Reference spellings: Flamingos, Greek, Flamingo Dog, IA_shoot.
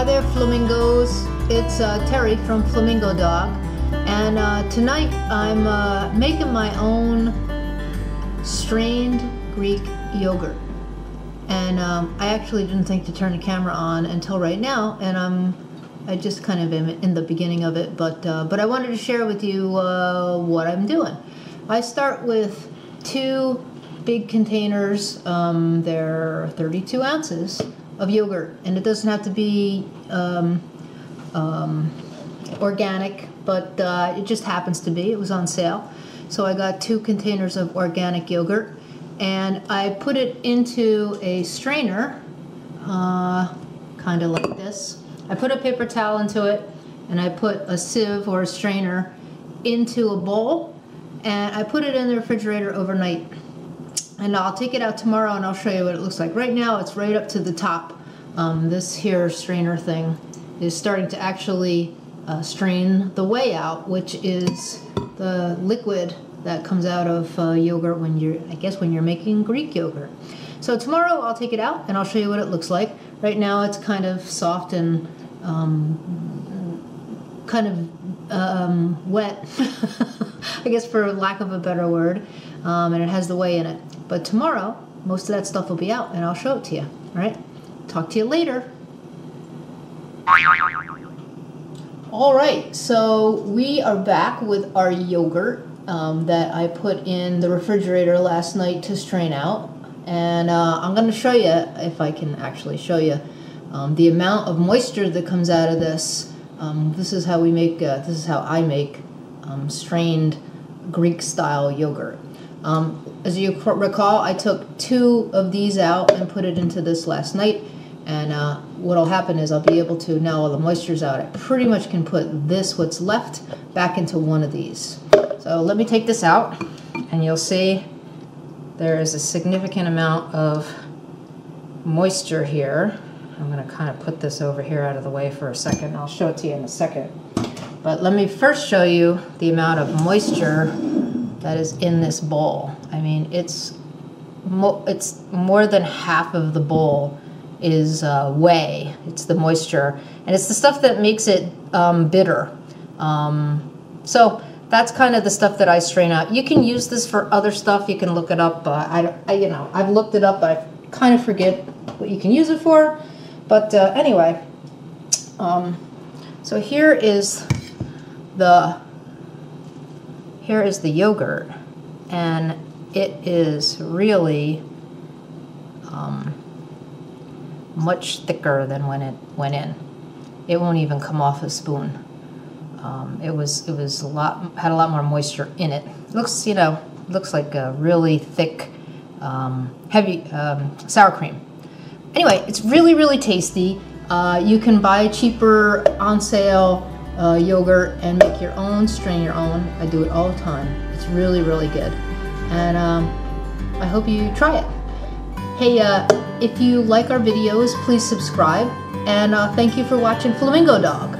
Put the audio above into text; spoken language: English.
Hi there, flamingos. It's Terry from Flamingo Dog, and tonight I'm making my own strained Greek yogurt. And I actually didn't think to turn the camera on until right now, and I just kind of am in the beginning of it, but I wanted to share with you what I'm doing. I start with two big containers. They're 32 ounces of yogurt, and it doesn't have to be organic, but it just happens to be. It was on sale, so I got two containers of organic yogurt, and I put it into a strainer, kind of like this. I put a paper towel into it, and I put a sieve or a strainer into a bowl, and I put it in the refrigerator overnight. And I'll take it out tomorrow and I'll show you what it looks like. Right now it's right up to the top. This here strainer thing is starting to actually strain the whey out, which is the liquid that comes out of yogurt when you're making Greek yogurt. So tomorrow I'll take it out and I'll show you what it looks like. Right now it's kind of soft and kind of wet, I guess, for lack of a better word, and it has the whey in it. But tomorrow, most of that stuff will be out, and I'll show it to you. All right? Talk to you later. All right, so we are back with our yogurt that I put in the refrigerator last night to strain out. And I'm going to show you, if I can actually show you, the amount of moisture that comes out of this. This is how we make, this is how I make strained Greek-style yogurt. As you recall, I took two of these out and put it into this last night, and what'll happen is I'll be able to, now all the moisture's out, I pretty much can put this, what's left, back into one of these. So let me take this out, and you'll see there is a significant amount of moisture here. I'm going to kind of put this over here out of the way for a second. I'll show it to you in a second. But let me first show you the amount of moisture that is in this bowl. I mean, it's more than half of the bowl is whey. It's the moisture. And it's the stuff that makes it bitter. So that's kind of the stuff that I strain out. You can use this for other stuff. You can look it up. You know, I've looked it up. I kind of forget what you can use it for. But anyway, so here is the yogurt, and it is really much thicker than when it went in. It won't even come off a spoon. It was had a lot more moisture in it. It looks, you know, looks like a really thick, heavy sour cream. Anyway, it's really, really tasty. You can buy cheaper on sale yogurt and make your own, strain your own. I do it all the time. It's really, really good. And I hope you try it. Hey, if you like our videos, please subscribe. And thank you for watching Flamingo Dog.